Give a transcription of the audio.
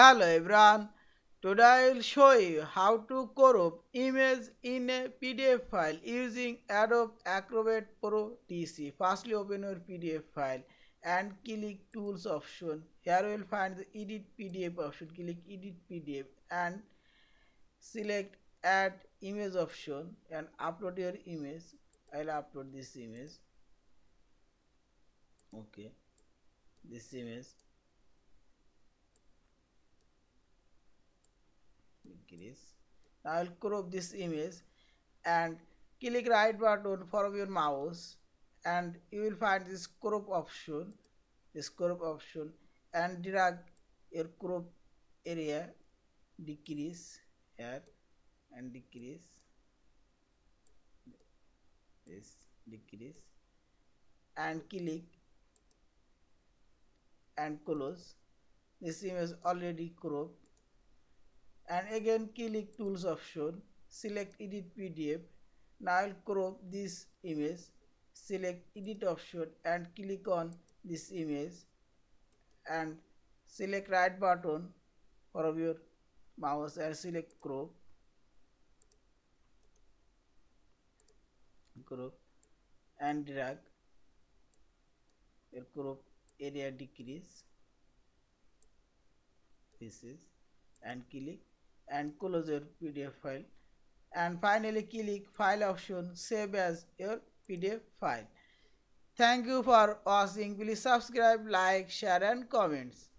Hello everyone, today I will show you how to crop image in a PDF file using Adobe Acrobat Pro DC. Firstly, open your PDF file and click Tools option. Here you will find the Edit PDF option. Click Edit PDF and select Add Image option and upload your image. I will upload this image. Okay, this image. I will crop this image and click right button for your mouse and you will find this crop option and drag your crop area, decrease here and decrease this, decrease and click and close. This image already cropped. And again click Tools option, select Edit PDF. Now I will crop this image, select Edit option and click on this image and select right button of your mouse and select crop. And drag your crop area, decrease this is and click and close your PDF file. And finally click File option, save as your PDF file. Thank you for watching. Please subscribe, like, share and comments.